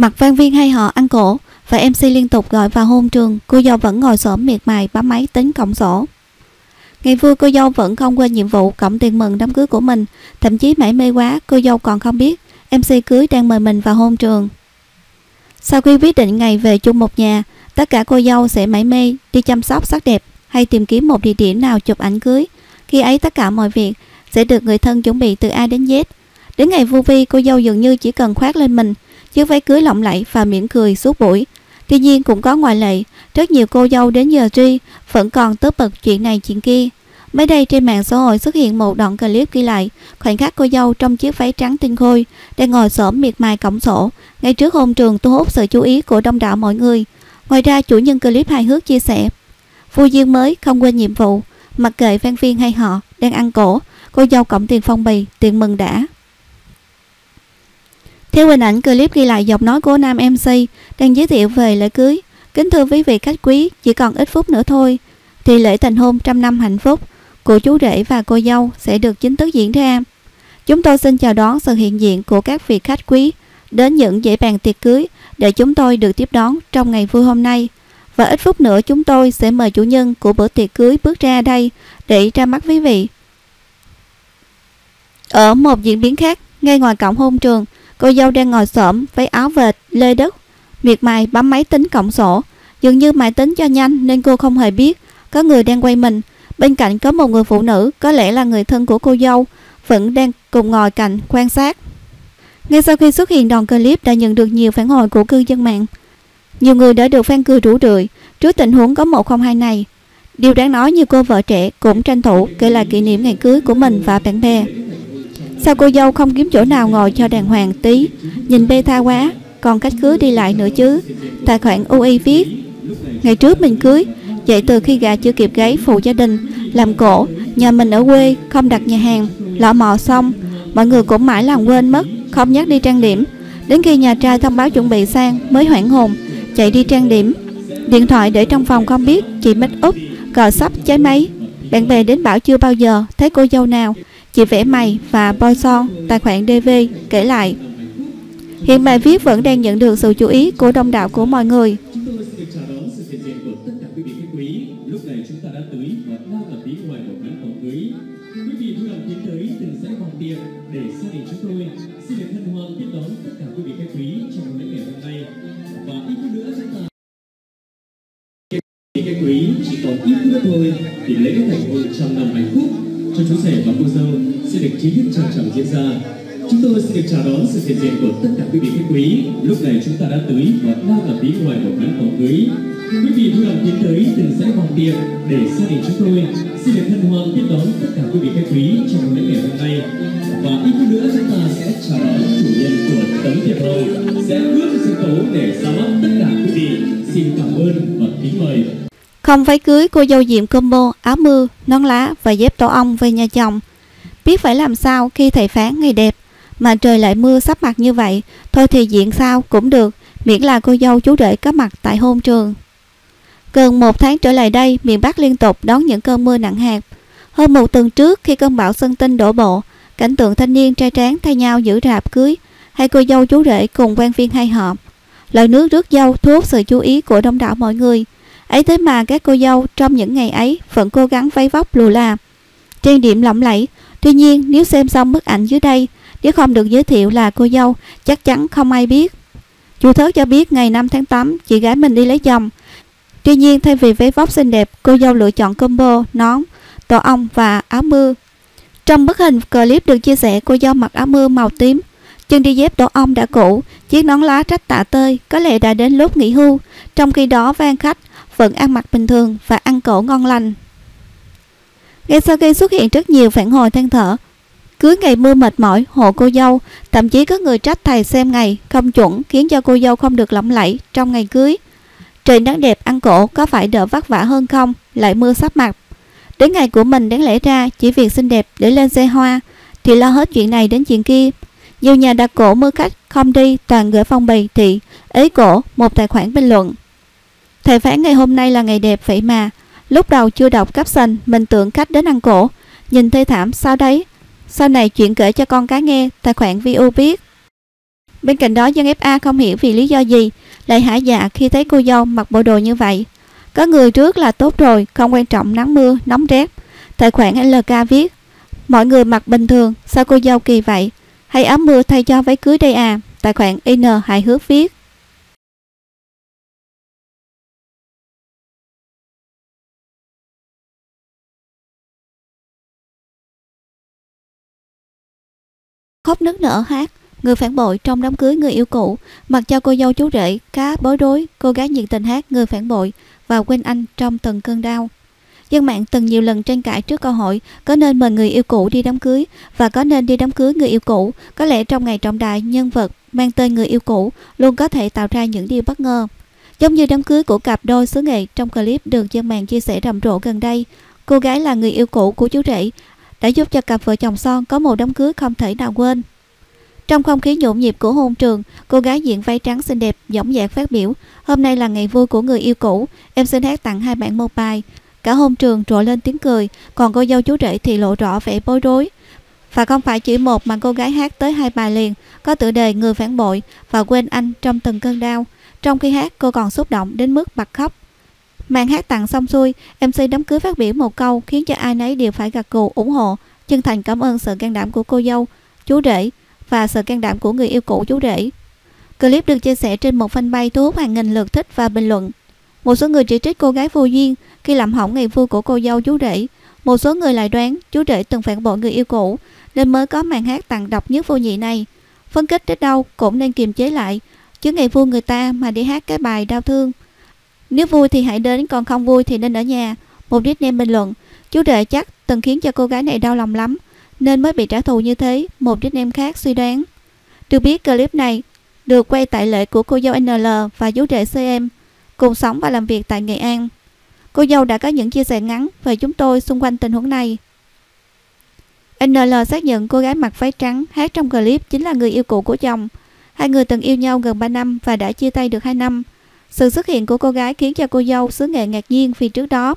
Mặt Văn Viên hay họ ăn cổ và MC liên tục gọi vào hôn trường, cô dâu vẫn ngồi xổm miệt mài bấm máy tính cộng sổ. Ngày vui cô dâu vẫn không quên nhiệm vụ cộng tiền mừng đám cưới của mình, thậm chí mải mê quá cô dâu còn không biết MC cưới đang mời mình vào hôn trường. Sau khi quyết định ngày về chung một nhà, tất cả cô dâu sẽ mải mê đi chăm sóc sắc đẹp hay tìm kiếm một địa điểm nào chụp ảnh cưới. Khi ấy tất cả mọi việc sẽ được người thân chuẩn bị từ A đến Z. Đến ngày vu vi, cô dâu dường như chỉ cần khoác lên mình chiếc váy cưới lộng lẫy và mỉm cười suốt buổi. Tuy nhiên cũng có ngoại lệ, rất nhiều cô dâu đến giờ tri vẫn còn tớ bật chuyện này chuyện kia. Mới đây trên mạng xã hội xuất hiện một đoạn clip ghi lại khoảnh khắc cô dâu trong chiếc váy trắng tinh khôi đang ngồi xổm miệt mài cộng sổ ngay trước hôn trường, thu hút sự chú ý của đông đảo mọi người. Ngoài ra chủ nhân clip hài hước chia sẻ, phu duyên mới không quên nhiệm vụ, mặc kệ Văn Viên hay họ đang ăn cổ, cô dâu cộng tiền phong bì, tiền mừng đã. Theo hình ảnh clip ghi lại giọng nói của nam MC đang giới thiệu về lễ cưới. Kính thưa quý vị khách quý, chỉ còn ít phút nữa thôi thì lễ thành hôn trăm năm hạnh phúc của chú rể và cô dâu sẽ được chính thức diễn ra. Chúng tôi xin chào đón sự hiện diện của các vị khách quý đến những dãy bàn tiệc cưới để chúng tôi được tiếp đón trong ngày vui hôm nay. Và ít phút nữa chúng tôi sẽ mời chủ nhân của bữa tiệc cưới bước ra đây để ra mắt quý vị. Ở một diễn biến khác, ngay ngoài cổng hôn trường, cô dâu đang ngồi xổm váy áo vệt lê đất, miệt mài bấm máy tính cộng sổ. Dường như máy tính cho nhanh nên cô không hề biết có người đang quay mình. Bên cạnh có một người phụ nữ, có lẽ là người thân của cô dâu, vẫn đang cùng ngồi cạnh quan sát. Ngay sau khi xuất hiện đoạn clip đã nhận được nhiều phản hồi của cư dân mạng. Nhiều người đã được fan cười rủ rượi trước tình huống có 102 này. Điều đáng nói như cô vợ trẻ cũng tranh thủ kể lại kỷ niệm ngày cưới của mình và bạn bè. Sao cô dâu không kiếm chỗ nào ngồi cho đàng hoàng tí, nhìn bê tha quá, còn cách cưới đi lại nữa chứ. Tài khoản UI viết, ngày trước mình cưới, vậy từ khi gà chưa kịp gáy phụ gia đình, làm cổ, nhà mình ở quê, không đặt nhà hàng, lọ mò xong, mọi người cũng mãi làm quên mất, không nhắc đi trang điểm. Đến khi nhà trai thông báo chuẩn bị sang mới hoảng hồn, chạy đi trang điểm. Điện thoại để trong phòng không biết, chị make up, cờ sắp cháy máy. Bạn bè đến bảo chưa bao giờ thấy cô dâu nào, chị vẽ mày và bôi son. Tài khoản DV kể lại. Hiện bài viết vẫn đang nhận được sự chú ý của đông đảo của mọi người. Các quý chỉ còn ít phút nữa thôi thì lễ thành hôn trăm năm hạnh phúc cho chú rể và cô dâu sẽ được chính thức trang trọng diễn ra. Chúng tôi xin được chào đón sự hiện diện của tất cả quý vị khách quý. Lúc này chúng ta đã tới và đang ở phía ngoài của khán phòng cưới. Quý vị vui lòng tiến tới từng dãy vòng tiệc để gia đình chúng tôi xin được hân hoan tiếp đón tất cả quý vị khách quý trong lễ ngày hôm nay. Và ít phút nữa chúng ta sẽ chào đón chủ nhân của tấm thiệp hôn sẽ bước lên sân khấu để ra mắt tất cả quý vị. Xin cảm ơn và kính mời. Không váy cưới, cô dâu diện combo áo mưa, nón lá và dép tổ ong về nhà chồng. Biết phải làm sao khi thầy phán ngày đẹp mà trời lại mưa sắp mặt như vậy, thôi thì diện sao cũng được, miễn là cô dâu chú rể có mặt tại hôn trường. Gần một tháng trở lại đây, miền Bắc liên tục đón những cơn mưa nặng hạt. Hơn một tuần trước, khi cơn bão Sơn Tinh đổ bộ, cảnh tượng thanh niên trai tráng thay nhau giữ rạp cưới hay cô dâu chú rể cùng quan viên hay họ. Lội nước rước dâu thu hút sự chú ý của đông đảo mọi người. Ấy thế mà các cô dâu trong những ngày ấy vẫn cố gắng váy vóc lù là, trang điểm lộng lẫy. Tuy nhiên nếu xem xong bức ảnh dưới đây, nếu không được giới thiệu là cô dâu, chắc chắn không ai biết. Chủ thớt cho biết ngày 5 tháng 8 chị gái mình đi lấy chồng. Tuy nhiên thay vì váy vóc xinh đẹp, cô dâu lựa chọn combo nón, tổ ong và áo mưa. Trong bức hình clip được chia sẻ, cô dâu mặc áo mưa màu tím, chân đi dép tổ ong đã cũ, chiếc nón lá rách tả tơi, có lẽ đã đến lúc nghỉ hưu. Trong khi đó van khách vẫn ăn mặc bình thường và ăn cổ ngon lành. Ngay sau khi xuất hiện rất nhiều phản hồi than thở, cưới ngày mưa mệt mỏi hộ cô dâu, thậm chí có người trách thầy xem ngày không chuẩn khiến cho cô dâu không được lỏng lẫy trong ngày cưới. Trời nắng đẹp ăn cổ có phải đỡ vất vả hơn không, lại mưa sắp mặt. Đến ngày của mình đáng lẽ ra chỉ việc xinh đẹp để lên xe hoa thì lo hết chuyện này đến chuyện kia. Nhiều nhà đặt cổ mưa khách không đi, toàn gửi phong bì thì ế cổ, một tài khoản bình luận. Thầy phán ngày hôm nay là ngày đẹp vậy mà, lúc đầu chưa đọc caption mình tưởng khách đến ăn cổ, nhìn thê thảm sao đấy. Sau này chuyện kể cho con cái nghe, tài khoản VU biết. Bên cạnh đó, dân FA không hiểu vì lý do gì lại hả dạ khi thấy cô dâu mặc bộ đồ như vậy. Có người trước là tốt rồi, không quan trọng nắng mưa, nóng rét. Tài khoản LK viết: mọi người mặc bình thường, sao cô dâu kỳ vậy? Hay áo mưa thay cho váy cưới đây à? Tài khoản IN hài hước viết. Khóc nức nở hát người phản bội trong đám cưới người yêu cũ, mặc cho cô dâu chú rể cá bối rối, cô gái nhiệt tình hát người phản bội và quên anh trong từng cơn đau. Dân mạng từng nhiều lần tranh cãi trước câu hỏi có nên mời người yêu cũ đi đám cưới và có nên đi đám cưới người yêu cũ. Có lẽ trong ngày trọng đại, nhân vật mang tên người yêu cũ luôn có thể tạo ra những điều bất ngờ. Giống như đám cưới của cặp đôi xứ Nghệ trong clip được dân mạng chia sẻ rầm rộ gần đây, cô gái là người yêu cũ của chú rể đã giúp cho cặp vợ chồng son có một đám cưới không thể nào quên. Trong không khí nhộn nhịp của hôn trường, cô gái diện váy trắng xinh đẹp dõng dạc phát biểu: hôm nay là ngày vui của người yêu cũ, em xin hát tặng hai bạn một bài. Cả hôn trường rộ lên tiếng cười, còn cô dâu chú rể thì lộ rõ vẻ bối rối. Và không phải chỉ một mà cô gái hát tới hai bài liền, có tựa đề người phản bội và quên anh trong từng cơn đau. Trong khi hát, cô còn xúc động đến mức bật khóc. Màn hát tặng xong xuôi, MC đám cưới phát biểu một câu khiến cho ai nấy đều phải gật gù ủng hộ, chân thành cảm ơn sự can đảm của cô dâu chú rể và sự can đảm của người yêu cũ chú rể. Clip được chia sẻ trên một fanpage thu hút hàng nghìn lượt thích và bình luận. Một số người chỉ trích cô gái vô duyên khi làm hỏng ngày vui của cô dâu chú rể. Một số người lại đoán chú rể từng phản bội người yêu cũ nên mới có màn hát tặng độc nhất vô nhị này. Phấn khích đến đâu cũng nên kiềm chế lại, chứ ngày vui người ta mà đi hát cái bài đau thương. Nếu vui thì hãy đến, còn không vui thì nên ở nhà. Một nickname bình luận: chú rể chắc từng khiến cho cô gái này đau lòng lắm nên mới bị trả thù như thế. Một nickname khác suy đoán. Được biết clip này được quay tại lễ của cô dâu NL và chú rể CM cùng sống và làm việc tại Nghệ An. Cô dâu đã có những chia sẻ ngắn về chúng tôi xung quanh tình huống này. NL xác nhận cô gái mặc váy trắng hát trong clip chính là người yêu cũ của chồng. Hai người từng yêu nhau gần 3 năm và đã chia tay được 2 năm. Sự xuất hiện của cô gái khiến cho cô dâu xứ Nghệ ngạc nhiên vì trước đó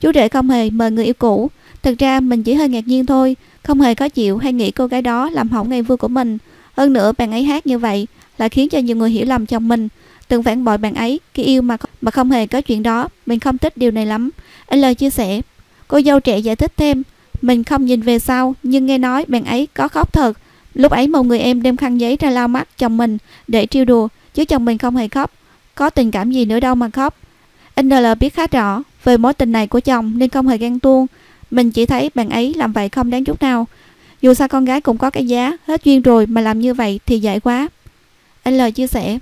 chú rể không hề mời người yêu cũ. Thực ra mình chỉ hơi ngạc nhiên thôi, không hề khó chịu hay nghĩ cô gái đó làm hỏng ngày vui của mình. Hơn nữa bạn ấy hát như vậy là khiến cho nhiều người hiểu lầm chồng mình từng phản bội bạn ấy khi yêu mà không hề có chuyện đó. Mình không thích điều này lắm, L chia sẻ. Cô dâu trẻ giải thích thêm: mình không nhìn về sau nhưng nghe nói bạn ấy có khóc thật. Lúc ấy một người em đem khăn giấy ra lau mắt chồng mình để trêu đùa, chứ chồng mình không hề khóc. Có tình cảm gì nữa đâu mà khóc. NL biết khá rõ về mối tình này của chồng nên không hề ghen tuông. Mình chỉ thấy bạn ấy làm vậy không đáng chút nào. Dù sao con gái cũng có cái giá, hết duyên rồi mà làm như vậy thì dại quá, NL chia sẻ.